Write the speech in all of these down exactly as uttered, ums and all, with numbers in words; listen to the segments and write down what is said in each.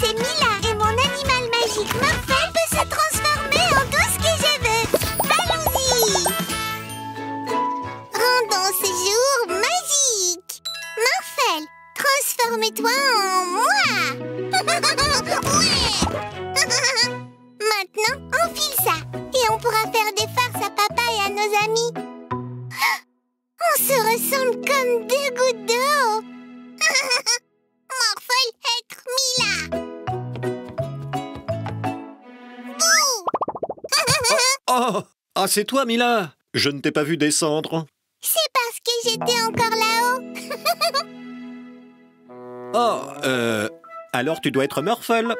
c'est Mila et mon animal magique Morphle peut se transformer en tout ce que je veux. Allons-y. Rendons ce jour magique. Morphle, transforme-toi en moi. Ouais. Maintenant, enfile ça et on pourra faire des farces à papa et à nos amis. On se ressemble comme deux gouttes d'eau. Morphle être Mila. Bouh. Oh, oh. Ah, c'est toi, Mila. Je ne t'ai pas vu descendre. C'est parce que j'étais encore là-haut. Oh, euh... alors tu dois être Morphle.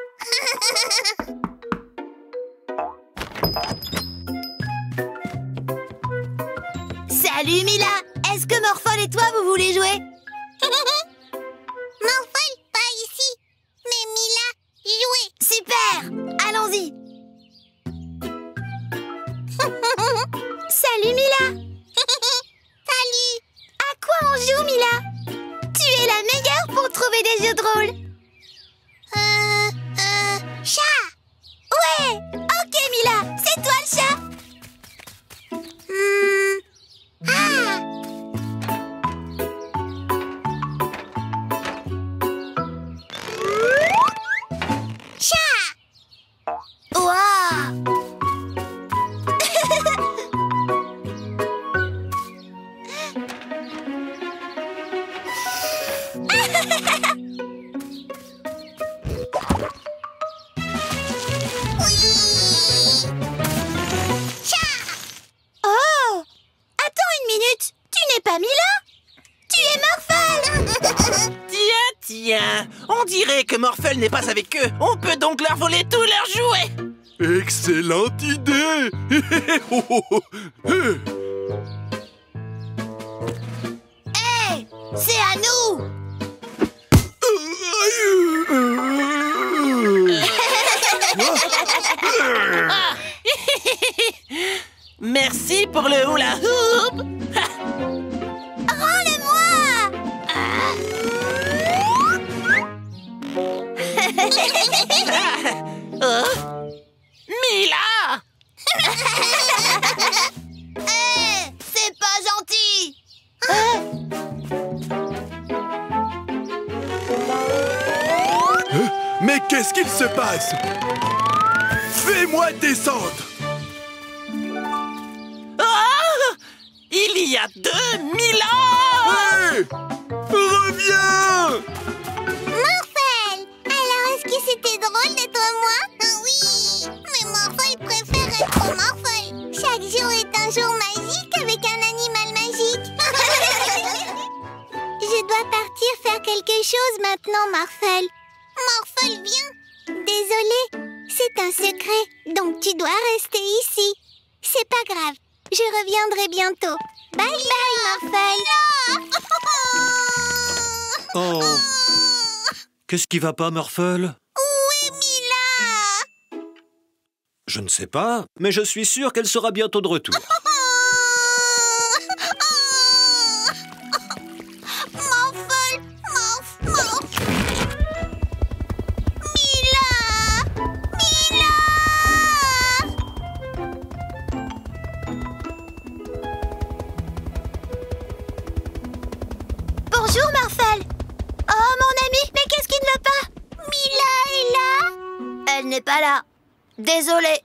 Salut, Mila. Est-ce que Morphle et toi, vous voulez jouer? Morphle, pas ici. Mais Mila, jouez. Super. Allons-y. Salut, Mila. Salut. À quoi on joue, Mila? Tu es la meilleure pour trouver des jeux drôles. Euh... Euh... Chat. Ouais. Ok, Mila. C'est toi le chat. Hmm... Ah. Morphle n'est pas avec eux, on peut donc leur voler tous leurs jouets. Excellente idée. Hey, c'est à nous. Merci pour le hula hoop. Ah, oh. Mila. Hey, c'est pas gentil. Ah. Mais qu'est-ce qu'il se passe? Fais-moi descendre. Oh, il y a deux Mila. Hey, reviens. C'était drôle d'être moi? Oui! Mais Morphle préfère être Morphle. Chaque jour est un jour magique avec un animal magique. Je dois partir faire quelque chose maintenant, Morphle. Morphle, viens. Désolée, c'est un secret, donc tu dois rester ici. C'est pas grave, je reviendrai bientôt. Bye bye, Morphle. Oh. Qu'est-ce qui va pas, Morphle? Je ne sais pas, mais je suis sûre qu'elle sera bientôt de retour. Morphle, Morph, Morph. Mila, Mila. Bonjour, Morphle. Oh, mon ami, mais qu'est-ce qui ne va pas? Mila est là. Elle n'est pas là. Désolée.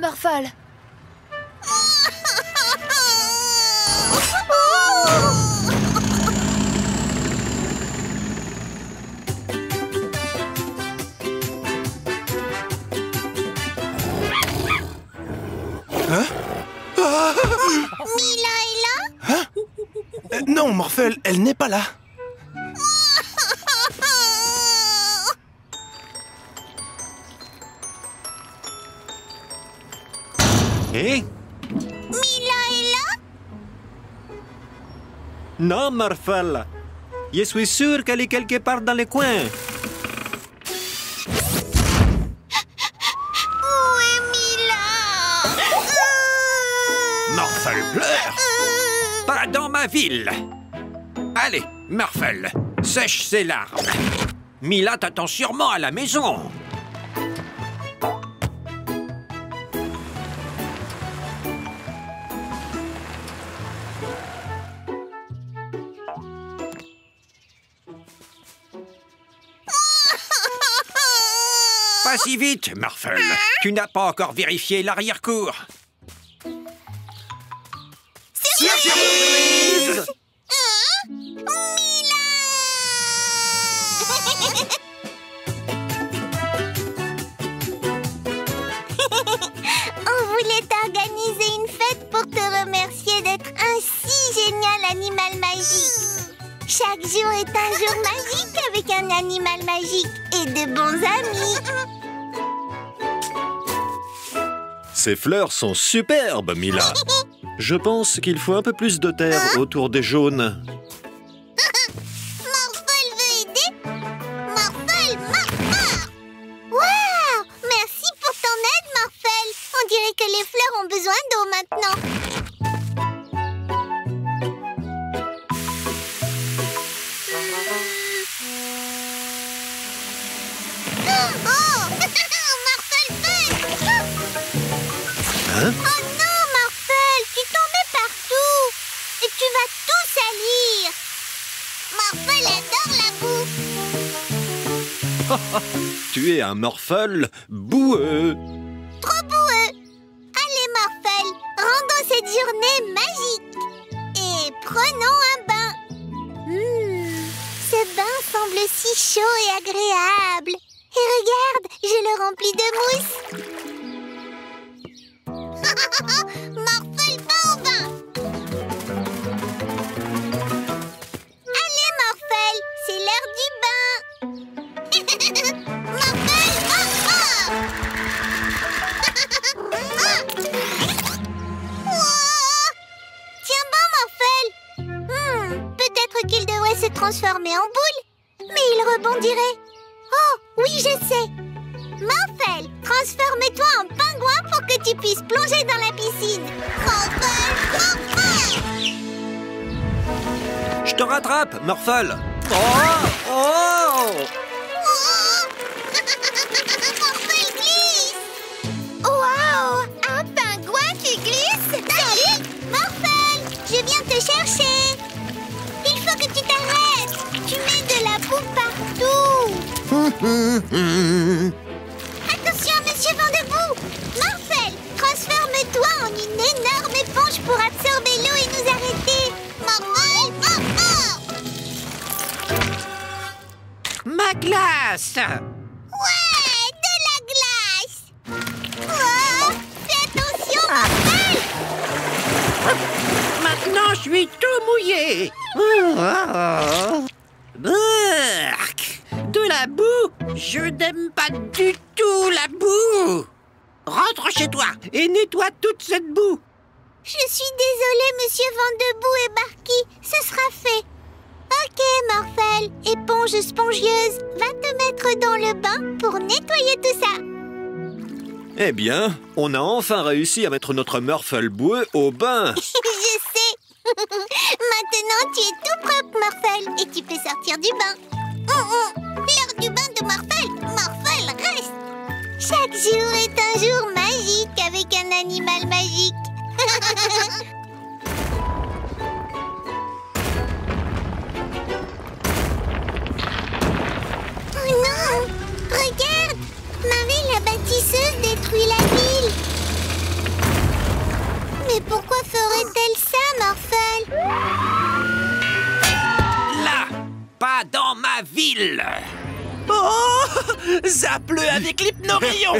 Morphle. Hein? Ah! Mila est là? Hein? Euh, non, Morphle, elle n'est pas là. Et Mila est là? Non, Morphle. Je suis sûre qu'elle est quelque part dans les coins. Où est Mila? Morphle pleure. Pas dans ma ville. Allez, Morphle, sèche ses larmes. Mila t'attend sûrement à la maison. Pas si vite, Morphle. Hein? Tu n'as pas encore vérifié l'arrière-cour. Surprise! On voulait t'organiser une fête pour te remercier d'être un si génial animal magique. Chaque jour est un jour magique avec un animal magique et de bons amis. Ces fleurs sont superbes, Mila. Je pense qu'il faut un peu plus de terre hein? autour des jaunes. Tu es un Morphle boueux. Trop boueux. Allez, Morphle, rendons cette journée magique. Et prenons un bain. Mmh, ce bain semble si chaud et agréable. Et regarde, je le remplis de mousse. Morphle, va au bain. Allez, Morphle, c'est l'heure du bain. Qu'il devrait se transformer en boule, mais il rebondirait. Oh, oui, je sais. Morphle, transforme-toi en pingouin pour que tu puisses plonger dans la piscine. Morphle, Morphle! Je te rattrape, Morphle. Oh, oh, oh. Morphle glisse. Waouh, un pingouin qui glisse. Salut, Morphle, je viens te chercher. Que tu t'arrêtes! Tu mets de la boue partout! Attention, Monsieur Vandebout! Morphle, transforme-toi en une énorme éponge pour absorber l'eau et nous arrêter! Morphle, Morphle! Ma glace! Ouais, de la glace! Oh, fais attention, Morphle! Maintenant, je suis tout mouillé! Bark! De la boue? Je n'aime pas du tout la boue! Rentre chez toi et nettoie toute cette boue! Je suis désolée, Monsieur Vandebout et Barky, ce sera fait. Ok, Morphle, éponge spongieuse, va te mettre dans le bain pour nettoyer tout ça. Eh bien, on a enfin réussi à mettre notre Morphle boueux au bain. Je sais. Maintenant, tu es tout propre, Morphle, et tu peux sortir du bain. Oh, oh, l'heure du bain de Morphle. Morphle, reste. Chaque jour est un jour magique avec un animal magique. Oh non, regarde, Marie la Bâtisseuse détruit la ville. Mais pourquoi ferait-elle ça, Morphle? Là, pas dans ma ville. Oh, ça pleut avec l'hypno-rayon,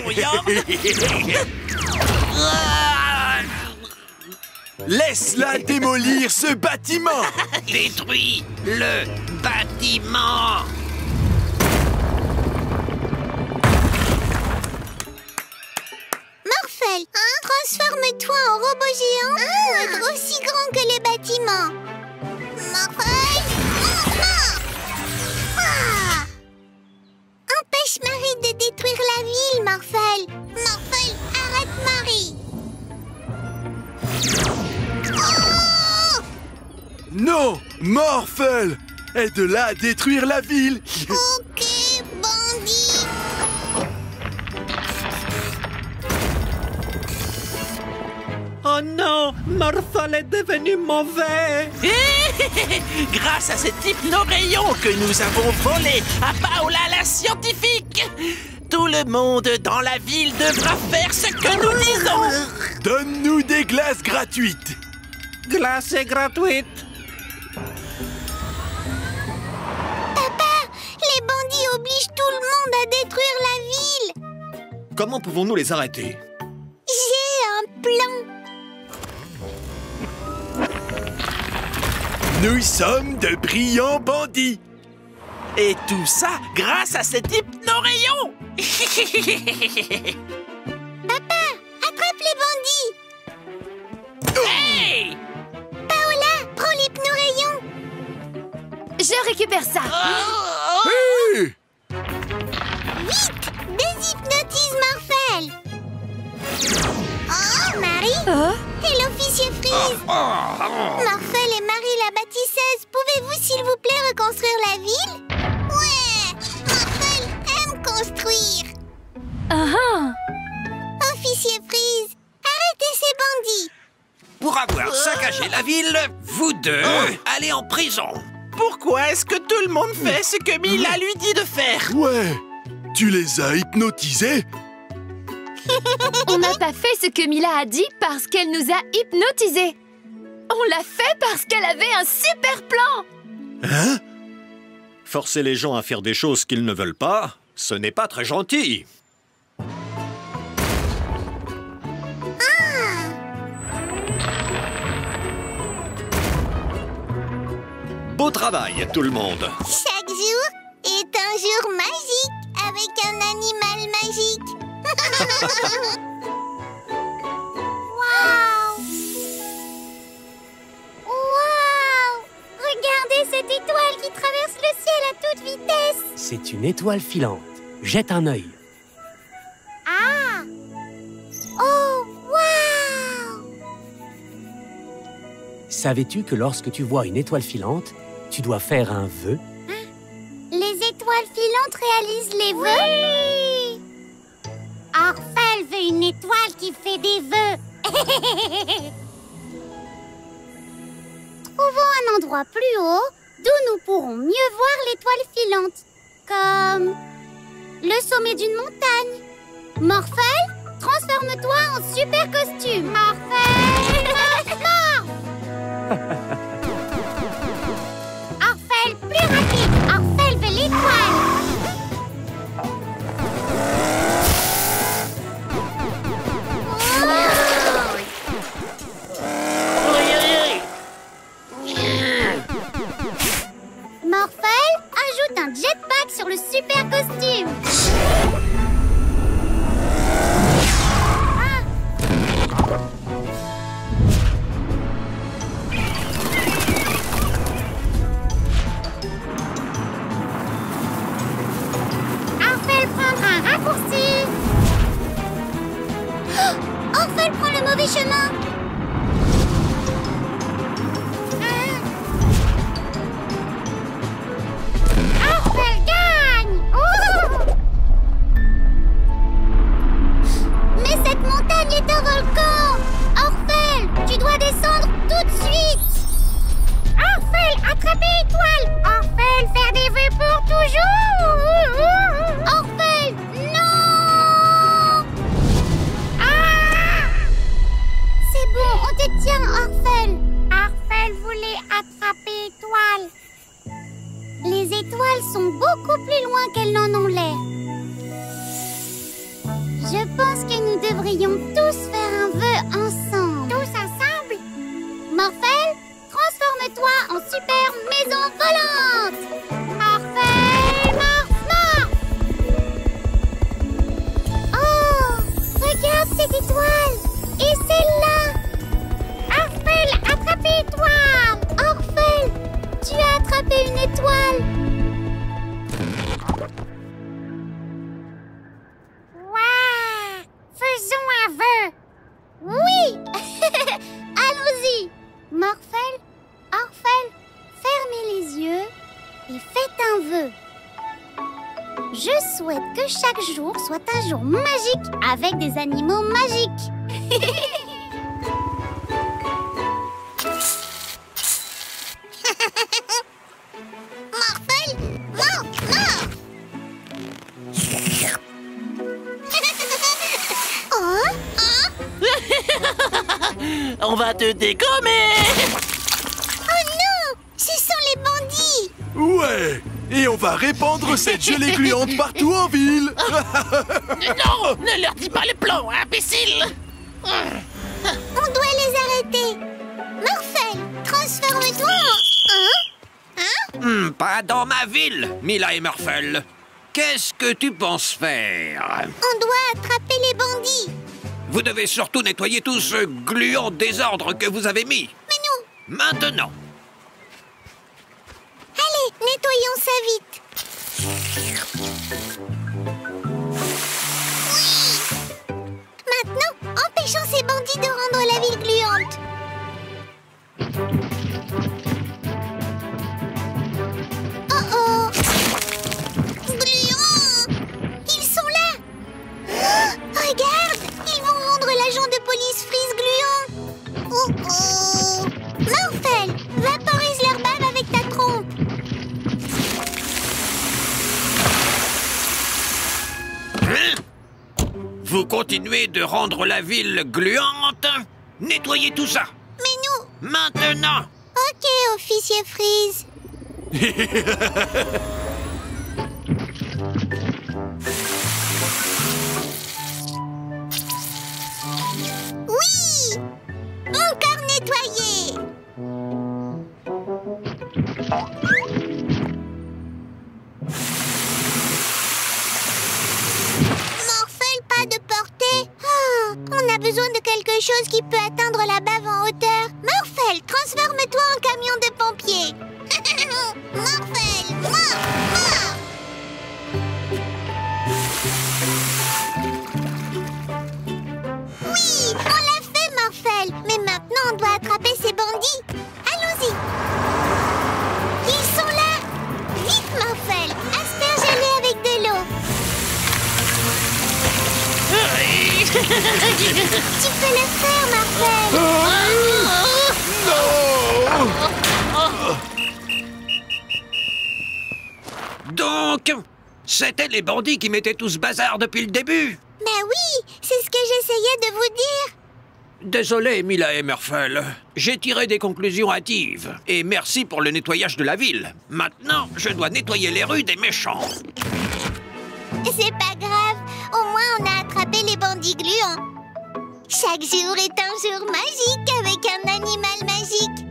Laisse-la démolir ce bâtiment. Détruis le bâtiment. Morphle, hein? Transforme-toi empêche Marie de détruire la ville, Morphle. Morphle, arrête Marie. Oh! Non, Morphle, aide-la à détruire la ville. Ok, bandit. Oh non, Morphle est devenu mauvais. Grâce à cet hypno-rayon que nous avons volé à Paola la scientifique, tout le monde dans la ville devra faire ce que nous disons. Donne-nous des glaces gratuites. Glace est gratuite. Papa, les bandits obligent tout le monde à détruire la ville. Comment pouvons-nous les arrêter? J'ai un plan. Nous sommes de brillants bandits. Et tout ça grâce à cet hypno-rayon. Papa, attrape les bandits. Hey! Paola, prends l'hypno-rayon. Je récupère ça. Oh, oh. Hey! Vite, déshypnotise Morphle. Oh, Marie oh. Et l'officier Freeze. oh, oh, oh. Morphle et Marie la Bâtisseuse, pouvez-vous s'il vous plaît reconstruire la ville? Ouais, Morphle aime construire. uh-huh. Officier Freeze, arrêtez ces bandits. Pour avoir oh. saccagé la ville, vous deux oh. allez en prison. Pourquoi est-ce que tout le monde fait ce que Mila lui dit de faire? Ouais, tu les as hypnotisés. On n'a pas fait ce que Mila a dit parce qu'elle nous a hypnotisés. On l'a fait parce qu'elle avait un super plan. Hein? Forcer les gens à faire des choses qu'ils ne veulent pas, ce n'est pas très gentil. Ah! Beau travail, tout le monde. Chaque jour est un jour magique avec un animal magique. Waouh! Waouh! Regardez cette étoile qui traverse le ciel à toute vitesse. C'est une étoile filante. Jette un œil. Ah! Oh, waouh! Savais-tu que lorsque tu vois une étoile filante, tu dois faire un vœu? Hein? Les étoiles filantes réalisent les vœux? Oui! Orphle veut une étoile qui fait des vœux. Trouvons un endroit plus haut d'où nous pourrons mieux voir l'étoile filante, comme le sommet d'une montagne. Morphle, transforme-toi en super costume. Morphle, transforme. Orphle, plus rapide. Orphle veut l'étoile. Morphle, ajoute un jetpack sur le super costume. Ah. Orphle prendra un raccourci. Oh, Orphle prend le mauvais chemin. souhaite que chaque jour soit un jour magique avec des animaux magiques. Morphle, monte, monte. Oh, hein? On va te dégommer. Oh non, ce sont les bandits. Ouais. Et on va répandre cette gelée gluante partout en ville. Non, ne leur dis pas le plan, imbécile. On doit les arrêter. Morphle, transforme-toi en... Hein? Hein? Hmm, pas dans ma ville, Mila et Morphle. Qu'est-ce que tu penses faire? On doit attraper les bandits. Vous devez surtout nettoyer tout ce gluant désordre que vous avez mis. Mais nous... Maintenant. Allez, nettoyons ça vite. Oui. Maintenant, empêchons ces bandits de rendre la ville gluante. Oh oh! Gluant! Ils sont là! Oh, regarde! Ils vont rendre l'agent de police Freeze gluant. Oh oh! Morphle, vaporise leur bave avec ta trompe. Vous continuez de rendre la ville gluante? Nettoyez tout ça! Mais nous... Maintenant! Ok, officier Freeze. Oui! Encore nettoyé! De portée. Oh, on a besoin de quelque chose qui peut atteindre la bave en hauteur. Morphle, transforme-toi en camion de pompier. Morphle, mort, mort. Oui, on l'a fait, Morphle. Mais maintenant, on doit attraper ces bandits. Allons-y. Ils sont là. Vite, Morphle, asperge-les avec de l'eau. Tu peux le faire, Morphle. Non. Donc, c'était les bandits qui mettaient tout ce bazar depuis le début. Bah oui, c'est ce que j'essayais de vous dire. Désolé, Mila et Morphle. J'ai tiré des conclusions hâtives. Et merci pour le nettoyage de la ville. Maintenant, je dois nettoyer les rues des méchants. C'est pas grave. Au moins, on a attrapé les bandits gluants. Chaque jour est un jour magique avec un animal magique.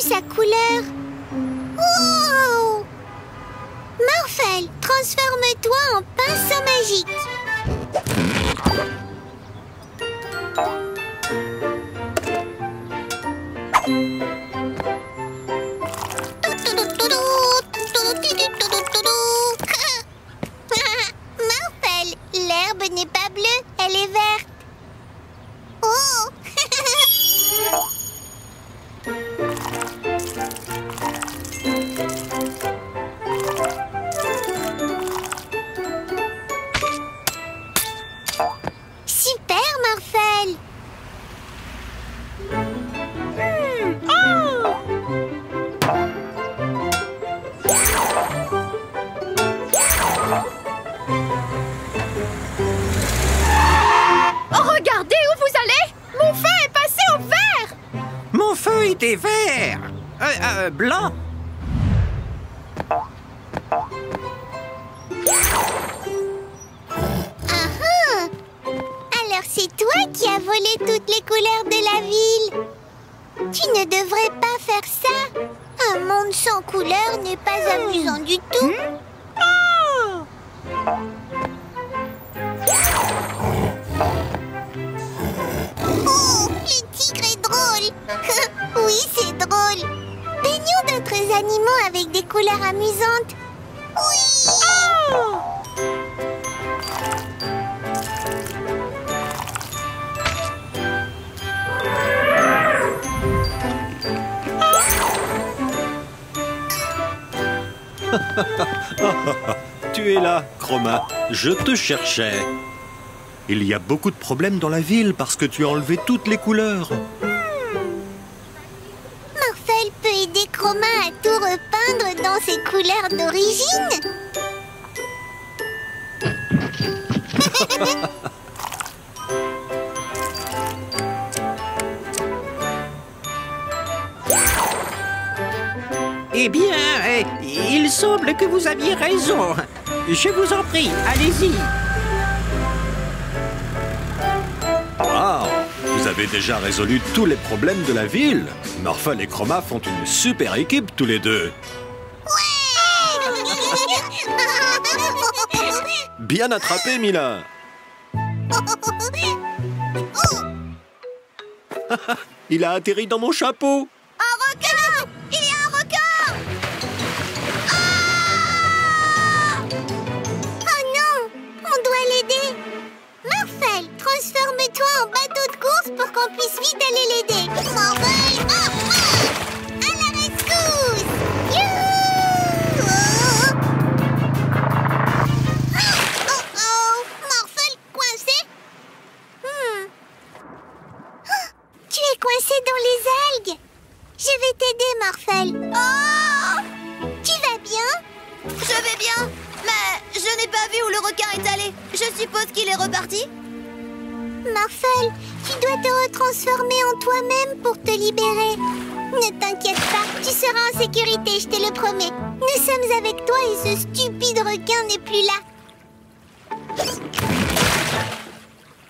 Sa couleur. Wow! Morphle, transforme-toi en pinceau magique. Morphle, l'herbe n'est pas bleue, elle est verte. Oh! T'es vert, euh, euh, blanc. Ah-ah. Alors c'est toi qui as volé toutes les couleurs de la ville. Tu ne devrais pas faire ça. Un monde sans couleurs n'est pas amusant du tout. Mmh. Oh. couleur amusante. Oui. Oh. Tu es là, Chroma. Je te cherchais. Il y a beaucoup de problèmes dans la ville parce que tu as enlevé toutes les couleurs. Morphle peut aider Chroma à tout repeindre dans ses couleurs d'origine. Eh bien, euh, il semble que vous aviez raison. Je vous en prie, allez-y. Waouh, vous avez déjà résolu tous les problèmes de la ville. Morphle et Chroma font une super équipe tous les deux. Ouais. Bien attrapé, Mila. Il a atterri dans mon chapeau. Un requin! Il y a un requin! Transforme-toi en bateau de course pour qu'on puisse vite aller l'aider. Morphle, hop, hop! À la rescousse! Youhou! Oh, oh, oh! Morphle, coincé? Hmm. Oh, tu es coincé dans les algues. Je vais t'aider, Morphle. Oh! Tu vas bien? Je vais bien, mais je n'ai pas vu où le requin est allé. Je suppose qu'il est reparti. Morphle, tu dois te retransformer en toi-même pour te libérer. Ne t'inquiète pas, tu seras en sécurité, je te le promets. Nous sommes avec toi et ce stupide requin n'est plus là.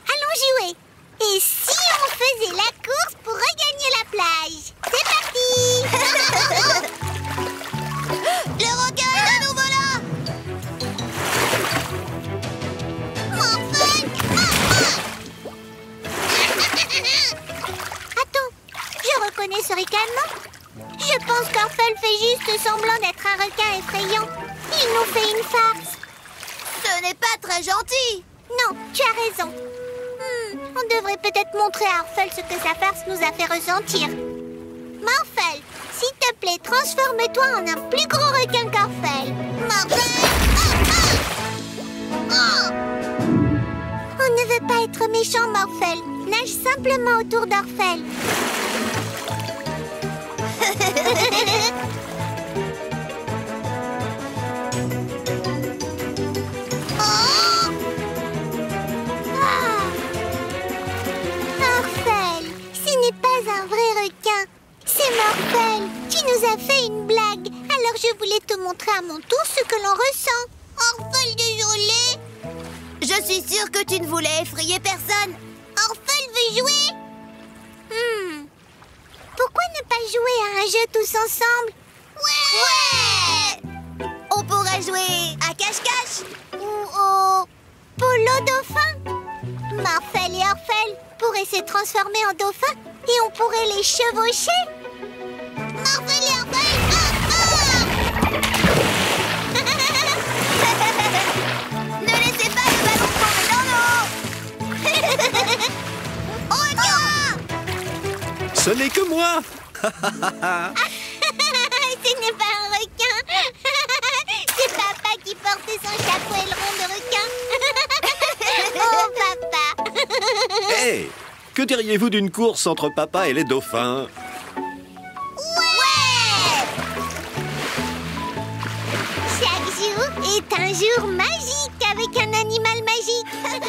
Allons jouer. Et si on faisait la course pour regagner la plage? C'est parti. Le requin est de nouveau là. Morphle, ah, ah. Attends, je reconnais ce ricanement. Je pense qu'Orphle fait juste semblant d'être un requin effrayant. Il nous fait une farce. Ce n'est pas très gentil. Non, tu as raison. Hmm, on devrait peut-être montrer à Orphle ce que sa farce nous a fait ressentir. Morphle, s'il te plaît, transforme-toi en un plus gros requin qu'Orphle. Morphle, oh, oh, oh. On ne veut pas être méchant, Morphle. Nage simplement autour d'Orphle. Oh, oh, Orphle, ce n'est pas un vrai requin. C'est Morphle. Tu nous as fait une blague. Alors je voulais te montrer à mon tour ce que l'on ressent. Orphle, désolée. Je suis sûre que tu ne voulais effrayer personne. Orphle veut jouer. Hmm. Pourquoi ne pas jouer à un jeu tous ensemble? Ouais, ouais. On pourrait jouer à cache-cache ou au polo dauphin. Morphle et Orphle pourraient se transformer en dauphin et on pourrait les chevaucher. Morphle et Orphle. Ce n'est que moi. Ah, ce n'est pas un requin. C'est papa qui porte son chapeau aileron de requin. Oh, papa. Hé, hey, que diriez-vous d'une course entre papa et les dauphins? Ouais, ouais. Chaque jour est un jour magique avec un animal magique.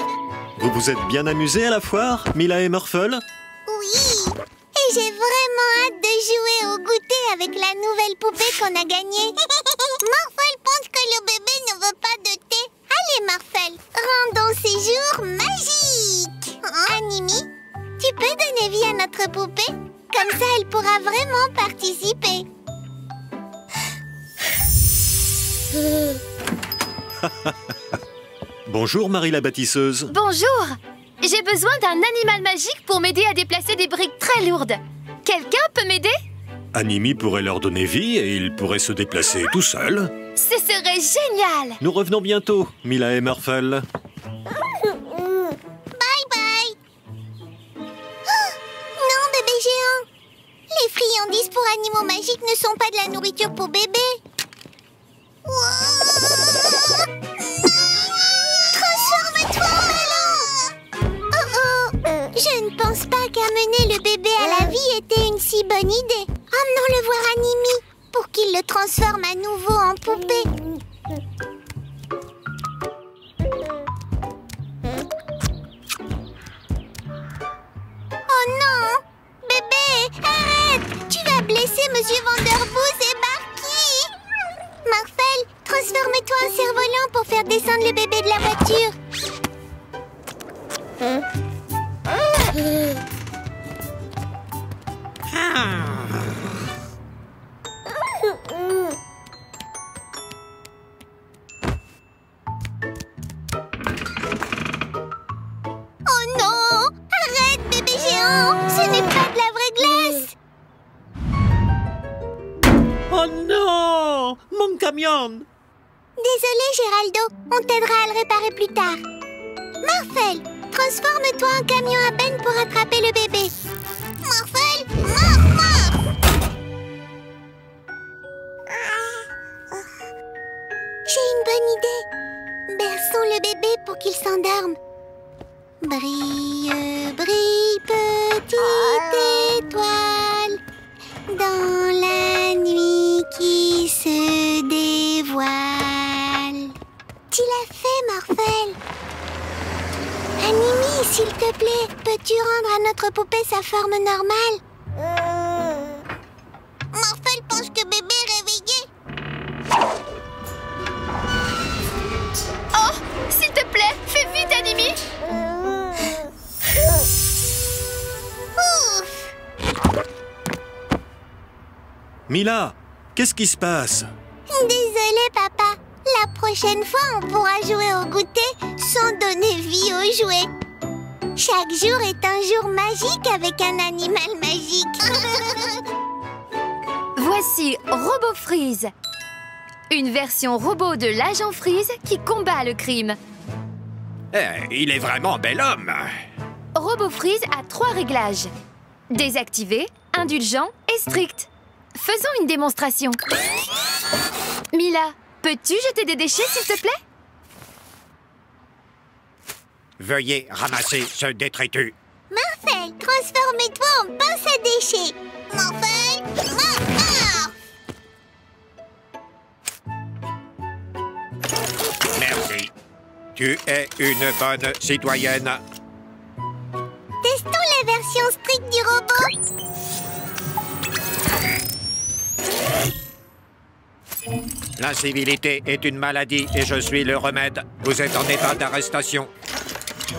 Vous vous êtes bien amusés à la foire, Mila et Morphle? Oui. Et j'ai vraiment hâte de jouer au goûter avec la nouvelle poupée qu'on a gagnée. Morphle pense que le bébé ne veut pas de thé. Allez, Morphle, rendons ces jours magiques. Animi, tu peux donner vie à notre poupée? Comme ça, elle pourra vraiment participer. Bonjour, Marie la Bâtisseuse. Bonjour. J'ai besoin d'un animal magique pour m'aider à déplacer des briques très lourdes. Quelqu'un peut m'aider? Animi pourrait leur donner vie et ils pourraient se déplacer tout seuls. Ce serait génial! Nous revenons bientôt, Mila et Morphle. Pour animaux magiques ne sont pas de la nourriture pour bébés. Transforme-toi, Melon. Oh oh, je ne pense pas qu'amener le bébé à la vie était une si bonne idée. Emmenons-le voir Animi pour qu'il le transforme à nouveau en poupée. Blessé Monsieur Vandebout et Barky. Morphle, transforme-toi en cerf-volant pour faire descendre le bébé de la voiture. Oh non! Arrête, bébé géant! Ce n'est pas de la vraie glace! Oh non! Mon camion! Désolé, Géraldo. On t'aidera à le réparer plus tard. Morphle, transforme-toi en camion à benne pour attraper le bébé. Morphle, morph, morph! J'ai une bonne idée. Berçons le bébé pour qu'il s'endorme. Brille, brille, petite étoile, dans la nuit qui se dévoile. Tu l'as fait, Morphle. Animi, s'il te plaît, peux-tu rendre à notre poupée sa forme normale? mmh. Morphle pense que bébé est réveillé. Oh, s'il te plaît, fais vite, Animi. Mila, qu'est-ce qui se passe? Désolé, papa. La prochaine fois, on pourra jouer au goûter sans donner vie aux jouets. Chaque jour est un jour magique avec un animal magique. Voici Robofreeze, une version robot de l'agent Freeze qui combat le crime. Euh, il est vraiment bel homme. Robofreeze a trois réglages: désactivé, indulgent et strict. Faisons une démonstration. Mila, peux-tu jeter des déchets, s'il te plaît? Veuillez ramasser ce détritus. Morphle, transforme-toi en pince à déchets. Morphle, morph. Merci. Tu es une bonne citoyenne. Testons la version stricte du robot. L'incivilité est une maladie et je suis le remède. Vous êtes en état d'arrestation. Oh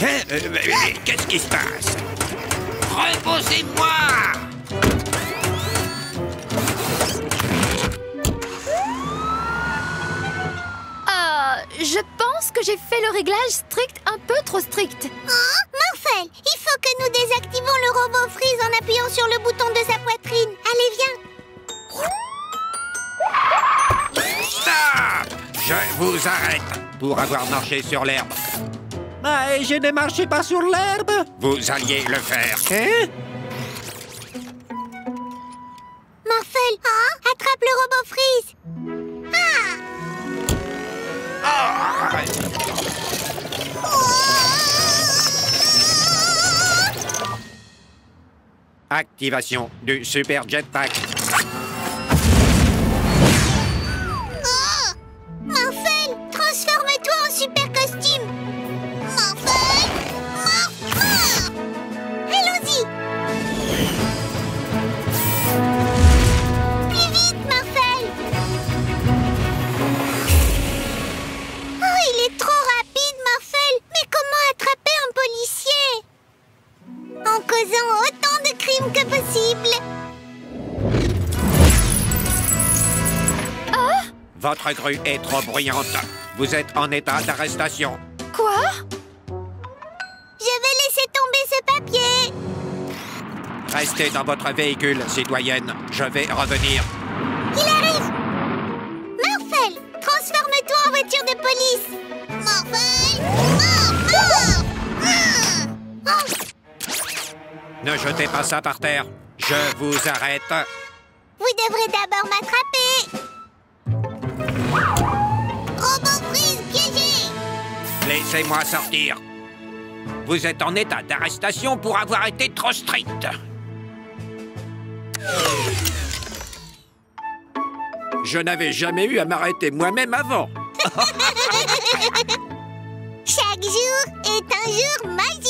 eh, euh, eh, qu'est-ce qui se passe? Reposez-moi! Euh, je pense que j'ai fait le réglage strict un peu trop strict. Hein? Morphle, il faut que nous désactivons le robot Freeze en appuyant sur le bouton de sa poitrine. Allez, viens. Stop! Je vous arrête pour avoir marché sur l'herbe. Ah, et je ne marchais pas sur l'herbe. Vous alliez le faire. Hein? Morphle, hein? Attrape le robot Freeze. Ah! Oh! Oh! Activation du super jetpack. Votre grue est trop bruyante. Vous êtes en état d'arrestation. Quoi? Je vais laisser tomber ce papier. Restez dans votre véhicule, citoyenne. Je vais revenir. Il arrive! Morphle, transforme-toi en voiture de police! Morphle! Morphle! Ah! Oh! Ne jetez pas ça par terre. Je vous arrête. Vous devrez d'abord m'attraper. Robofreeze piégé! Laissez-moi sortir. Vous êtes en état d'arrestation pour avoir été trop strict. Je n'avais jamais eu à m'arrêter moi-même avant. Chaque jour est un jour magique.